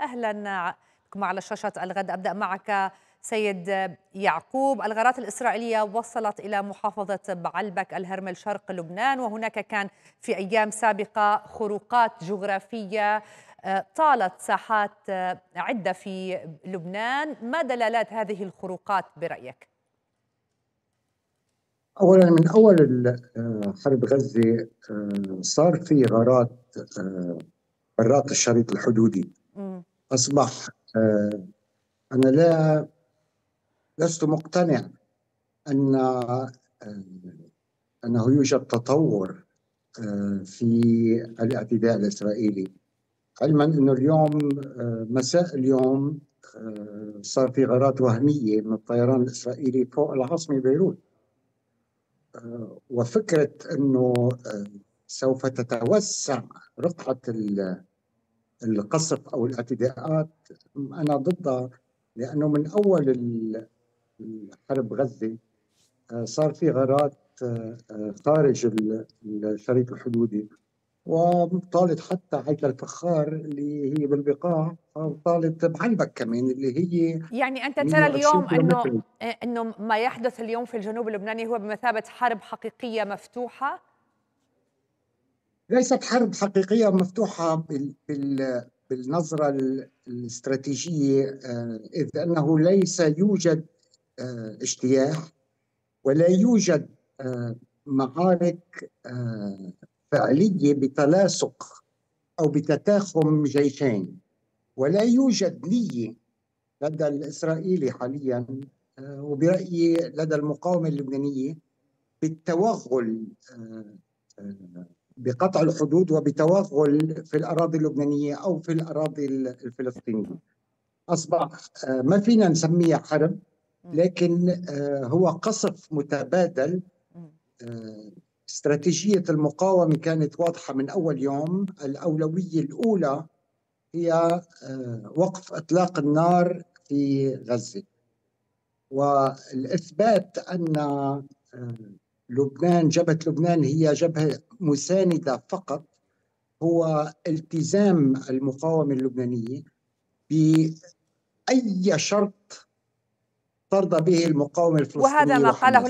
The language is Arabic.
أهلا بكم على شاشة الغد. أبدأ معك سيد يعقوب. الغارات الإسرائيلية وصلت إلى محافظة بعلبك الهرمل شرق لبنان، وهناك كان في أيام سابقة خروقات جغرافية طالت ساحات عدة في لبنان. ما دلالات هذه الخروقات برأيك؟ أولا من أول حرب غزة صار في غارات برات الشريط الحدودي. أصبح أنا لست مقتنع أنه يوجد تطور في الاعتداء الإسرائيلي، علما أنه اليوم مساء اليوم صار في غارات وهمية من الطيران الإسرائيلي فوق العاصمة بيروت. وفكرة أنه سوف تتوسع رقعة القصف أو الاعتداءات أنا ضدها، لأنه من أول حرب غزة صار في غارات خارج الشريط الحدودي، وطالت حتى عيلة الفخار اللي هي بالبقاع، وطالت بعلبك كمان اللي هي. يعني أنت ترى اليوم أنه ما يحدث اليوم في الجنوب اللبناني هو بمثابة حرب حقيقية مفتوحة؟ ليست حرب حقيقية مفتوحة بالنظرة الاستراتيجية، إذ أنه ليس يوجد اجتياح ولا يوجد معارك فعلية بتلاصق أو بتتاخم جيشين، ولا يوجد نية لدى الإسرائيلي حاليا وبرأيي لدى المقاومة اللبنانية بالتوغل بقطع الحدود وبتوغل في الأراضي اللبنانية أو في الأراضي الفلسطينية. أصبح ما فينا نسميه حرب، لكن هو قصف متبادل. استراتيجية المقاومة كانت واضحة من أول يوم، الأولوية الأولى هي وقف إطلاق النار في غزة، والإثبات أن لبنان، جبهة لبنان هي جبهة مساندة فقط، هو التزام المقاومة اللبنانية بأي شرط ترضى به المقاومة الفلسطينية. وهذا ما قاله